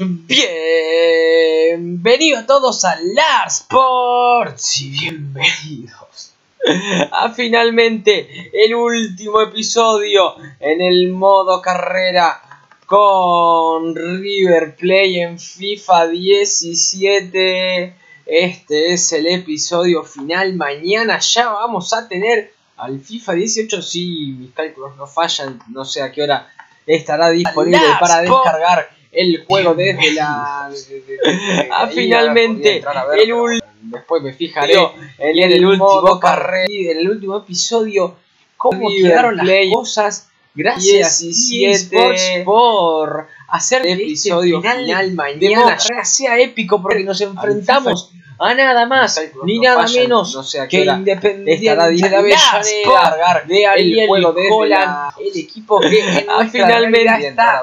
Bienvenidos todos a LARSports y bienvenidos a finalmente el último episodio en el modo carrera con River Plate en FIFA 17. Este es el episodio final. Mañana ya vamos a tener al FIFA 18. Si mis cálculos no fallan, no sé a qué hora estará disponible para descargar el juego desde la... Finalmente, el último... Después me fijaré en el último en el último episodio cómo quedaron las cosas. Gracias por hacer el episodio final mañana. Ya sea épico porque nos enfrentamos a nada más ni nada menos que Independiente de la Avellaneda de el juego de Holland, el equipo que finalmente está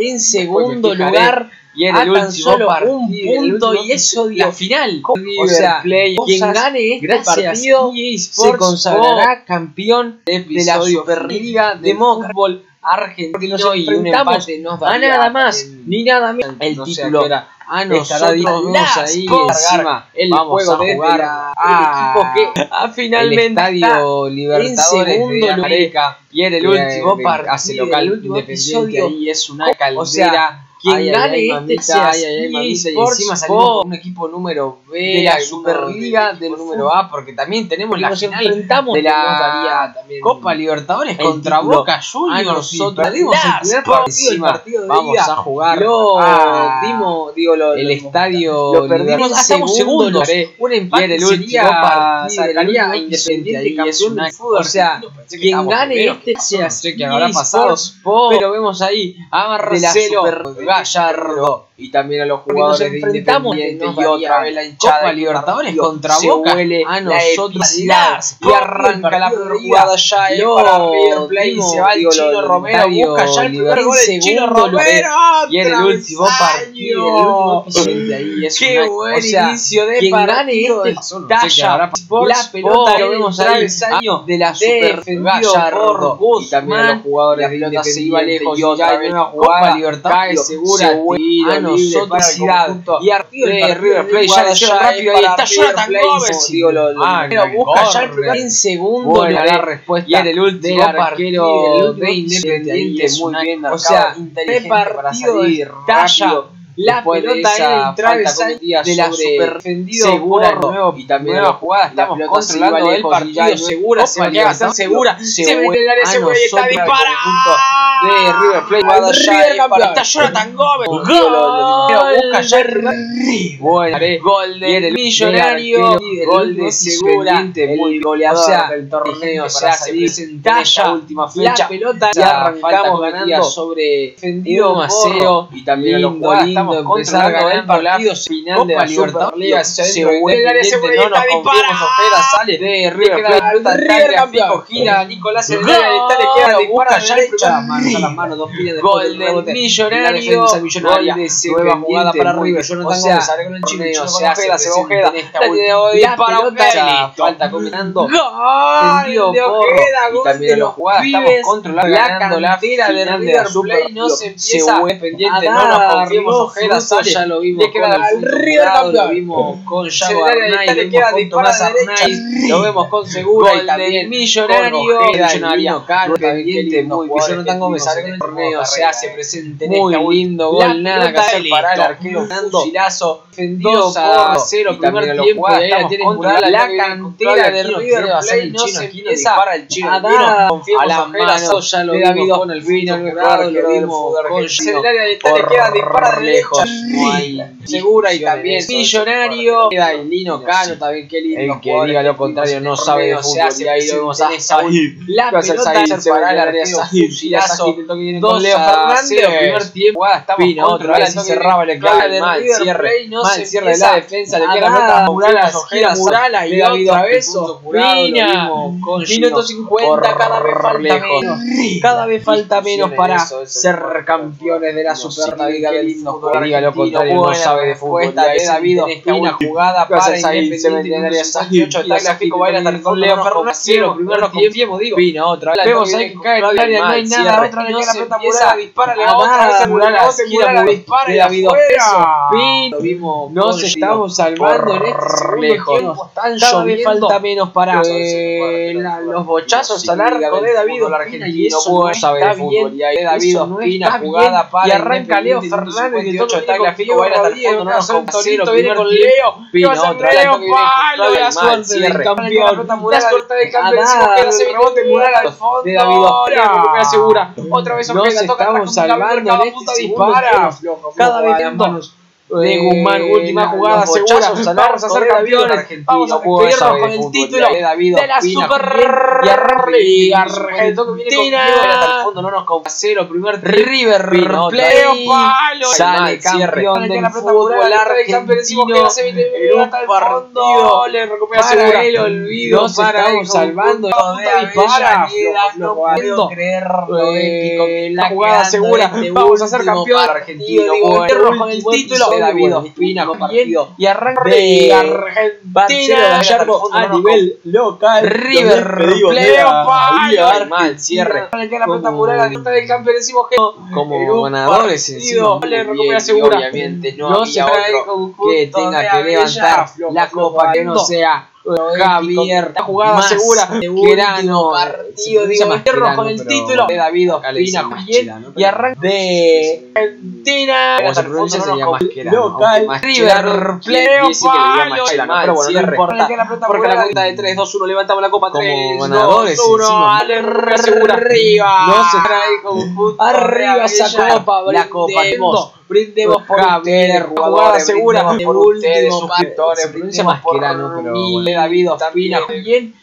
en segundo lugar y en el último punto, y eso la final. O sea, quien gane este partido se consagrará campeón de la Superliga de fútbol argentino, y un empate nos da a nada más ni nada menos el título. A nosotros vamos ahí encima el juego de el equipo que finalmente el Estadio Libertadores de América, y en el último partido hace local Independiente, y es una caldera. O sea, quien gane este y encima salimos con un equipo número B de la Superliga, del número A, porque también tenemos la final de la Copa Libertadores contra Boca Juniors. Nosotros perdimos el partido de vamos a jugar el estadio lo perdimos, hacemos segundos, un empate en el último partido de la Liga Independiente campeón del fútbol. O sea, quien gane este sea pero vemos ahí a Marcelo Gallardo y también a los jugadores de Independiente, y otra vez la hinchada Copa Libertadores contra Boca a nosotros, y arranca la jugada ya para River Plate y se va el Chino Romero, busca ya el primer gol del Chino Romero, y en el último partido qué buen inicio de partido, talla la pelota, lo vemos ahí de la Superliga y también los jugadores de Independiente, y otra vez una jugada cae segura a nosotros y a River Plate ya le llega rápido y está Jonathan Gómez, pero busca ya el primer en segundo la respuesta, y en el último arquero de Independiente muy bien marcado, o sea, inteligente para salir rápido. La pelota en el travesaño de la Super segura nuevo, y también nueva jugada. Estamos controlando el partido, segura, se va a hacer segura, se mete el área segura y está disparado de River Plate, está Jonathan Gómez, busca ya el gol del Millonario, gol de segura, el goleador del torneo, o sea, se presenta última fecha, la pelota y arrancamos ganando sobre defendido Maceo, y también los jugadores empezar ganando el partido final de la Libertadores. Se vuelve el área segura y está disparada, sale de River campeón, gira Nicolás González, está le queda de busca ya derecha, marca las manos, dos pies de gol del Millonario, nueva jugada para River, Jonathan Gómez sale con el chino, se va Ojeda, la tiene hoy para Ojeda, falta combinando tendido por, y también la jugada estamos controlando ganando la final de la Super, no se empieza pendiente, no nos confiemos, Ojeda sale, ya lo vimos con el River campeón, lo vimos con Yago Arnaiz, lo vimos con Tomás Arnaiz, lo vemos con Segura y también Millonario, Pendiente muy bien, Jonathan Gómez sale con el torneo, se hace presente en este lindo gol, nada que hacer para el arquero Fernando Gilazo, defendido por cero, primer tiempo de la tienen la cantera de River Plate, no se empieza a dar a la mano, ya lo vimos con el final, lo vimos con Gilazo, para lejos, segura y también Millonario, queda el Lino Cano también, qué lindo, el que diga lo contrario no sabe de fútbol, y ahí lo vemos a la pelota para el arquero Gilazo, 2-0 primer tiempo, estamos otra vez cerraba el clave, mal cierre, mal cierre de la defensa, le queda la pelota a Ojeda, Murala y David Ospina, minuto 50, cada vez falta menos, cada vez falta menos para ser campeones de la Superliga. Lindo que diga lo contrario no sabe de fútbol. Es David Ospina, jugada para Independiente en el área 18, está Gráfico, baila tan con Leo Fernández, primero nos confiemos, digo, Ospina otra vez, vemos ahí que cae el área, no hay nada, otra vez la pelota Murala, dispara la otra vez a Murala, la dispara de David Ospina, nos estamos salvando en este segundo tiempo, cada vez falta menos para los bochazos al arco de David Ospina, y eso no está bien, David Ospina, jugada para y arranca Leo Fernández, que todo está Gráfico, baila tan fondo, no nos confiemos, viene con Leo, pasa el Leo, palo de la suerte del campeón, las cortas del campeón, que no se rebote Murala al fondo, de David Ospina, segura, otra vez Ospina, toca para salvando en este dispara, cada vez menos. De Guzmán, última jugada segura. Vamos a ser campeones. Vamos a despedirnos con el título de la Superliga Argentina. Al fondo no nos compasero. Primer River Plate. Sale campeón del fútbol argentino. En un partido le recupera segura el olvido. Nos estamos salvando. No puedo creer la jugada segura. Vamos a ser campeón argentino con el título. David Ospina partido y arranca de Argentina Gallardo a nivel local. River Plate mal cierre la pelota Murala del campeón decimos que como ganadores encima obviamente no había otro que tenga que levantar la copa que no sea Javier, la jugada más segura, Querano, partido de Querano con el título de David Ospina y arranca de Argentina. Como se pronuncia se llama Querano, River Plate, porque la cuenta de 3-2-1 levantamos la copa 3-2-1 arriba, no se trae con arriba esa copa, la copa brindemos por ustedes, jugada segura por ustedes, suscriptores, brindemos por mil David Ospina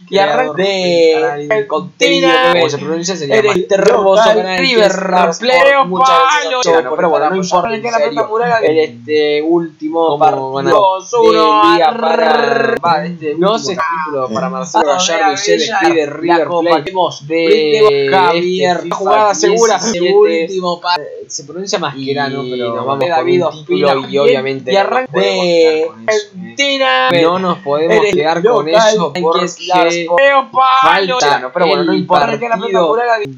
y arranca de Argentina, como se pronuncia se llama este hermoso canal River Plate, muchas gracias, pero bueno, no importa, en este último partido del día para no se título para Marcelo Gallardo y se despide River Plate de Javier, jugada segura, último se pronuncia Mascherano, pero nos vamos David Ospina y obviamente y arranca de Argentina. No nos podemos quedar con eso porque falta, pero bueno, no importa.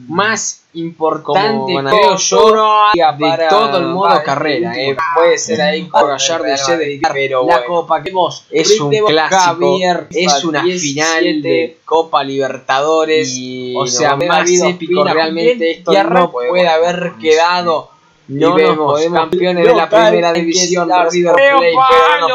Más importante, creo yo, de todo el modo carrera. Puede ser ahí con Gallardo y se dedicar, pero la copa que vemos es un clásico, es una final de Copa Libertadores. O sea, más épico realmente esto no puede haber quedado. No nos podemos campeones de la primera división de River Plate, pero no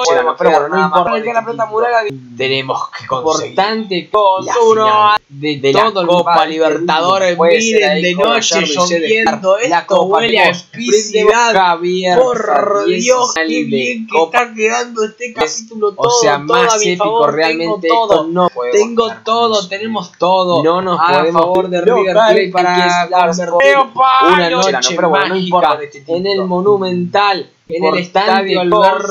podemos, pero bueno, no importa que la pelota Murala tenemos que importante con uno de la Copa Libertadores, miren de noche lloviendo, esto huele a espicidad, Javier, por Dios, qué bien que está quedando este capítulo todo, o sea, más épico realmente esto no puede tengo todo, tenemos todo, no nos podemos a favor de River Plate para una noche, pero bueno, no importa. En el Monumental, en el Estadio Libertadores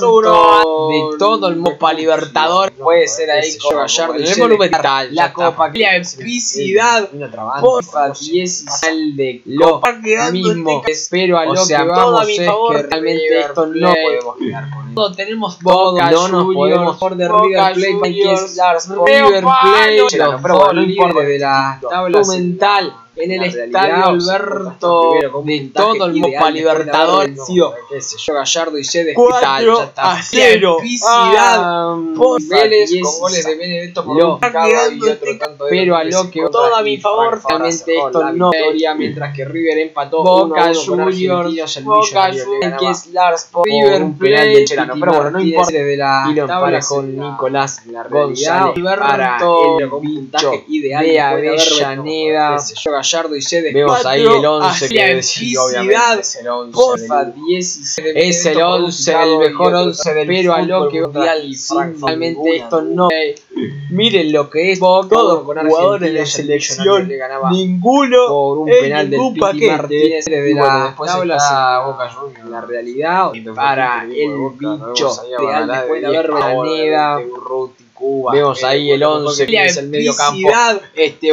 de todo el Copa Libertadores, puede ser ahí con Gallardo en el Monumental, la Copa que la epicidad por el de Copa mismo, espero a lo que vamos es que realmente esto no podemos quedar con todo, tenemos todo, no nos podemos por de River Plate, que es LARSports, pero no importa de la tabla Monumental. En el estadio Alberto de todo el Copa Libertadores, qué sé yo, Gallardo y Cedes, 4-0, por Vélez con goles de Benedetto por un y otro tanto de pero a lo que todo a mi favor, realmente esto no podría, mientras que River empató Boca Juniors, Boca Juniors, que es LARSports, River Plate, pero bueno, no importa de la tabla con Nicolás González, para el puntaje ideal de Avellaneda, Gallardo y Cedes, vemos ahí el 11 que decidió, obviamente es el 11 del... es el 11, el mejor 11 del pero a lo que mundial, realmente esto no miren lo que es todo con jugadores de selección le ganaba ninguno por un penal del Piti Martínez de la tabla Boca Juniors, la realidad para el bicho de Alda de Avellaneda Cuba. Vemos ahí el 11 que es el medio campo.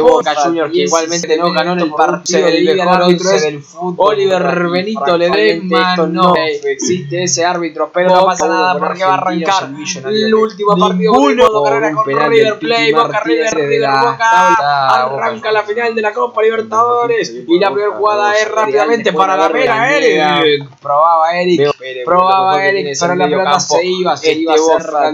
Boca Juniors que igualmente no ganó en el partido del mejor árbitro del fútbol. Oliver Benito Ledesma. No existe ese árbitro, pero no pasa nada porque va a arrancar el último partido de Modo Carrera con River Plate. Boca River Boca. Arranca la final de la Copa Libertadores y la primera jugada es rápidamente para la mera Eric. Probaba Eric, pero la pelota se iba a cerrar.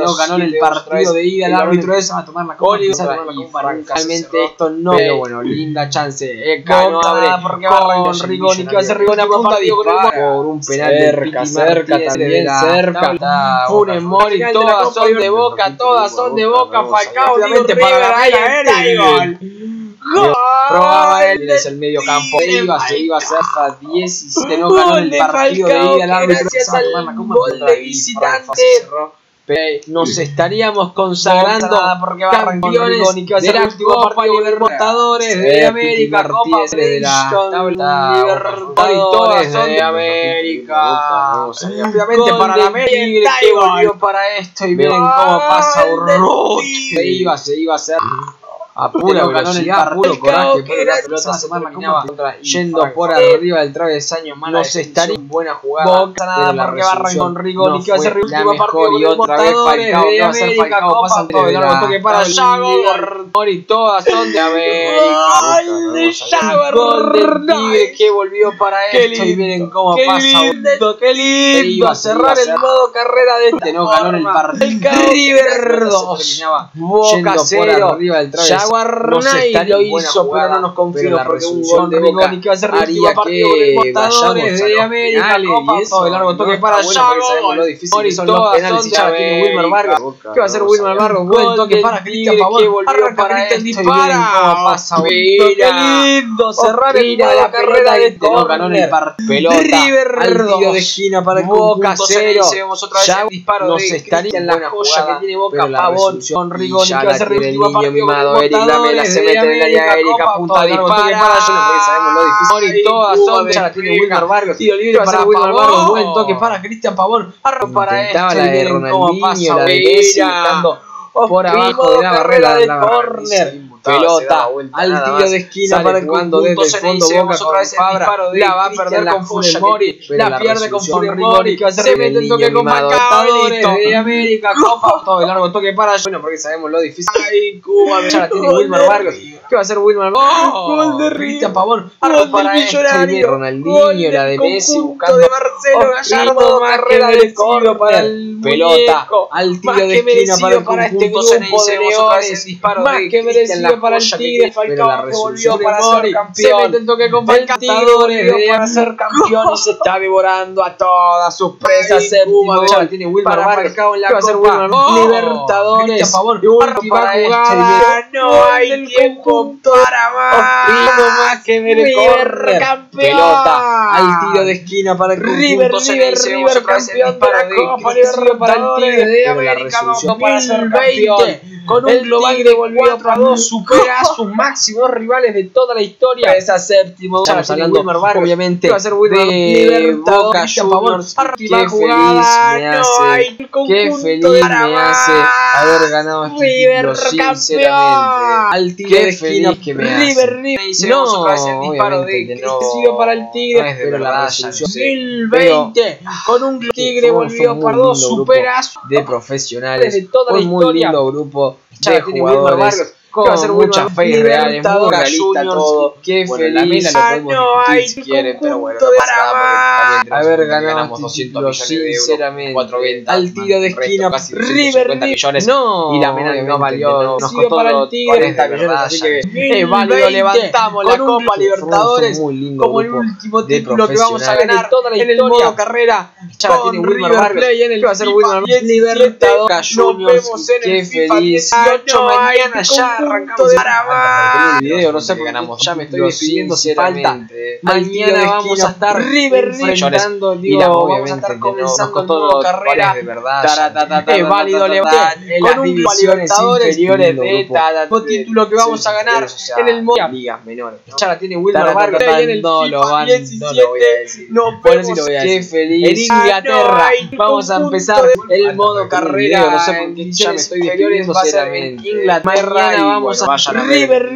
No ganó el partido de ida, el árbitro es a tomar la copa. Realmente esto no, pero bueno, linda chance. Ganó porque va con Rigoni, que va a ser Rigoni, apunta a Diego por un penal cerca. Funes Mori, todas son de Boca, Falcao, obviamente para Eric. Probaba él desde el medio campo. Se iba hasta 17. No ganó el partido de ida. El árbitro gol de visitante. Nos estaríamos consagrando campeones de la Copa Libertadores de América, Copa de la Libertadores de América. Obviamente para la América que volvió para esto. Y miren cómo pasa Urruch. Se iba a hacer a pura velocidad, a puro coraje, pero la pelota se terminaba yendo por arriba del travesaño. No se estaría en buena jugada, pero la resolución no fue la mejor. Y otra vez Falcao, que va a ser Falcao, pasan todo el largo toque para Yago, Mori, todas son de América. Gol de Yago, que volvió para esto y miren cómo pasa. Qué lindo, a cerrar el modo carrera de este. No ganó el partido River 2, Boca 0, Guarnay lo hizo, jugada, pero no nos confió porque un gol de Rigoni que va a ser haría que Libertadores de América y eso de largo toque para Yago. Lo difícil son los penales y ya tiene Wilmar Vargas. ¿Qué va a hacer Wilmar Vargas? Buen toque para Cristian Pavón, que volvió para esto y pasa. Qué lindo cerrar el la carrera de este no ganó el partido. Pelota al tiro de esquina para el Boca 0. Ya no se estaría en la joya que tiene Boca Pavón con Rigoni que va a ser reactivo para Eric. La mela se mete en el área Eric, apunta, dispara. Sabemos lo difícil. Mori, todas son. Ya la tiene Wilmar Vargas. Tiro libre para Wilmar Vargas. Buen toque para Cristian Pavón. Arro para esto. La de Ronaldinho, la de Messi, por abajo de la barrera del córner. Pelota al tiro de esquina para el cuando desde el fondo Boca otra vez disparo, la va a perder con Funes Mori, la pierde con Funes Mori, que va a ser el toque con Falcao de América, copa todo el largo toque para bueno porque sabemos lo difícil. Ay, Cuba, ya la tiene Wilmar Vargas. ¿Qué va a hacer Wilmar Vargas? Gol de Cristian Pavón, arco para este Ronaldinho, la de Messi buscando de Marcelo Gallardo, carrera del coro para el pelota al tiro de esquina para el conjunto Ceneice, disparo de Cristian para el Tigre, Falcao que volvió para ser campeón. Se mete el toque con Falcao para ser campeón y se está devorando a todas sus presas. Séptimo ya tiene Wilmar Vargas en la Copa Libertadores. Para jugar, no hay tiempo para más que River campeón. Pelota al tiro de esquina para el River campeón para Copa Libertadores de América para ser campeón. Con un global de 4-2 supera a sus máximos rivales de toda la historia. Esa séptima. Estamos hablando, obviamente, va a ser Wilmar de Boca Juniors. Qué feliz me hace. Qué feliz me hace haber ganado este título, sinceramente. Qué feliz que me hace. No, obviamente no. Para el Tigre, pero la resolución 2020 con un Tigre volvió para 2 supera de profesionales de toda la historia. Un muy lindo grupo de jugadores con muchas fe reales, muy realista todo. Qué feliz, no hay pero bueno, haber ganado 200 millones sinceramente, 420 al tiro de esquina River millones no, y la mena no valió, nos costó para el Tigre, así que es válido, levantamos la Copa Libertadores como el último título que vamos a ganar toda la historia. Modo Carrera ya la tiene Wilmar Vargas, que va a ser Wilmar Libertadores. Nos vemos en el FIFA 18 mañana ya. punto de para el video, no sé por qué ganamos. Ya me estoy despidiendo sin falta. Mañana vamos a estar enfrentando, digo, vamos a estar comenzando Modo Carrera. Es válido levantar con un Libertadores de un título que vamos a ganar en el Modo Ligas menores. Ya la tiene Wilmar Vargas en el FIFA 17. No podemos qué feliz en Inglaterra. Vamos a empezar el Modo Carrera. No sé por qué ya me estoy despidiendo sinceramente. Inglaterra y vamos a River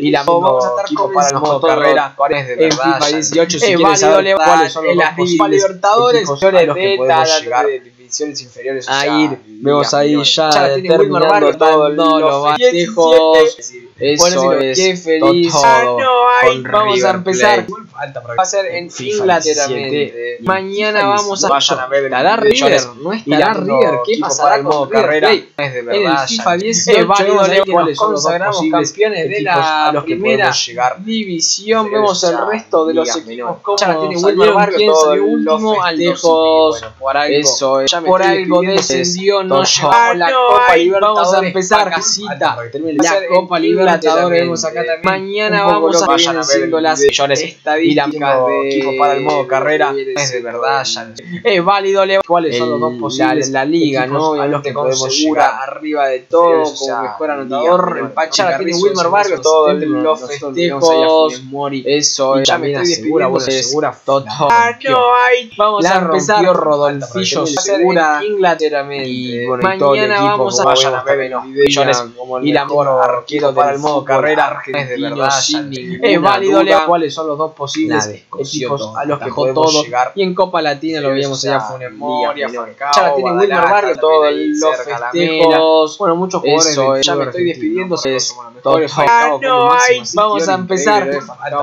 y la vamos a estar comenzando Carrera. De verdad, en FIFA 18 si quieres saber cuáles son los Copa Libertadores de los que podemos llegar de divisiones inferiores a ir, vemos ahí ya terminando todo los batejos. Eso es, qué feliz vamos a empezar. Va a ser en Inglaterra. Mañana vamos a ver la River, no estará River. ¿Qué pasará con Carrera? Es de verdad. El FIFA 18 nos consagramos campeones de la primera división. Vemos el resto de los equipos como Wilmar Barrios de último al lejos. Eso es, por algo descendió, no llegó la Copa Libertadores. Vamos a empezar casita la Copa Libertadores. Mañana vamos a estar haciendo las estadísticas y la de equipo para el Modo Carrera. Es de verdad, ya es válido cuáles son los dos posibles la liga, ¿no? A los que podemos llegar arriba de todo como mejor anotador. El Pachara tiene Wilmar Barrios, todos los festejos Mori. Eso es, ya me estoy despidiendo segura. Vamos a empezar Rodolfillo segura Inglaterramente. Mañana vamos a ver los millones y la Moro arquero para el Modo Carrera. Es de verdad, es válido cuáles son los dos posibles equipos a los que podemos llegar. Y en Copa Latina lo veíamos allá, fue una memoria. Ya la tiene Wilmar Barrios, todos los festejos. Bueno, muchos jugadores. Ya me estoy despidiendo. Vamos a empezar.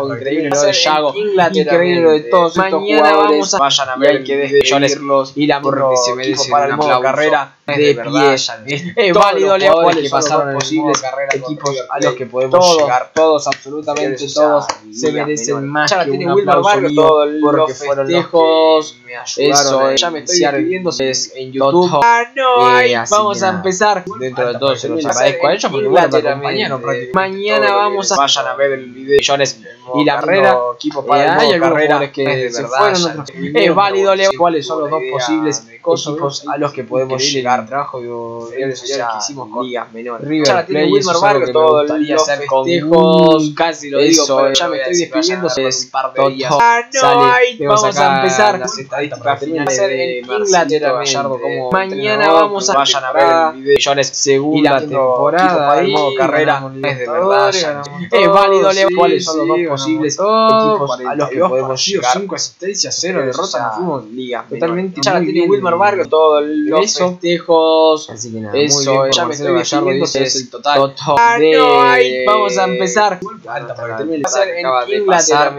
Increíble lo de Yago, increíble lo de todos. Mañana vamos a vayan a ver que despedirlos y la morra que se merece para el Modo Carrera. De pie, es válido cuáles pasaron posibles equipos a los que podemos llegar. Todos, absolutamente todos, se merecen más. Ya la tiene Wilmar Barrios, todos los festejos. Eso ya me estoy despidiendo en YouTube. Vamos a empezar. Dentro de todo se los agradezco a ellos porque bueno, me acompañaron prácticamente. Mañana vamos a vayan a ver el video y la carrera. Hay algunos jugadores que se fueron. Es válido cuáles son los dos posibles equipos a los que podemos llegar. Trabajo que hicimos con ligas menores. River Plate, Wilmar Vargas, todo el día hacer festejos, casi lo digo, pero ya me estoy despidiendo. Es par de días. Vamos a empezar las estadísticas de Marcelo Gallardo. Mañana vamos a vayan a ver el video segunda temporada del Modo Carrera. Es de verdad, es válido cuáles son los dos posibles equipos a los que podemos llegar. 5 asistencias, 0 derrotas, no fuimos ligas. Totalmente. Ya tiene Wilmar Vargas, todo el festejos. Así que nada, eso ya me estoy despidiendo. Es el total de vamos a empezar en Inglaterra.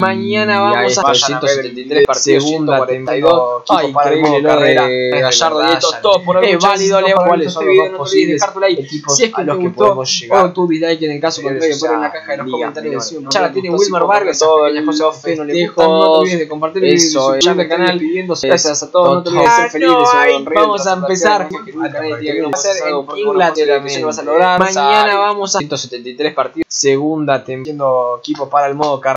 Mañana vamos a 173 partidos, 142 increíble lo de Gallardo. Todo por hoy, es válido cuáles son los dos posibles equipos a los que podemos llegar. O tu dislike en el caso contrario, pon en la caja de los comentarios. Ya la tiene Wilmar Vargas, todo el José Ofe, no le gustan, no te olvides de compartir y suscribirte al canal. Gracias a todos, no te olvides de ser feliz. Vamos a empezar en Inglaterra. Mañana vamos a 173 partidos, segunda temporada, equipo para el Modo Carrera.